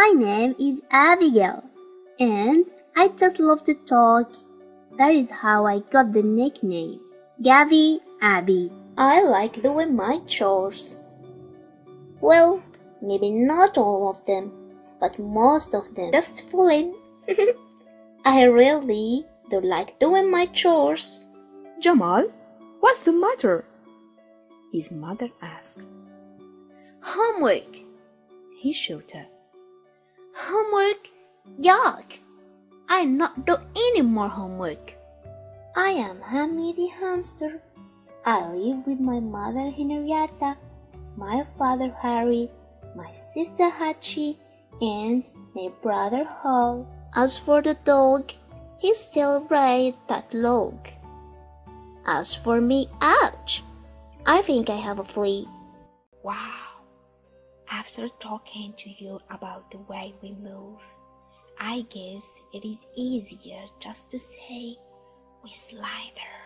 My name is Abigail, and I just love to talk. That is how I got the nickname, Gabby Abby. I like doing my chores. Well, maybe not all of them, but most of them. Just fooling. I really do like doing my chores. Jamal, what's the matter? His mother asked. Homework, he shouted. Homework? Yuck! I not do any more homework. I am Hammy the hamster. I live with my mother Henrietta, my father Harry, my sister Hachi, and my brother Hal. As for the dog, he still rides that log. As for me, ouch! I think I have a flea. Wow! After talking to you about the way we move, I guess it is easier just to say we slither.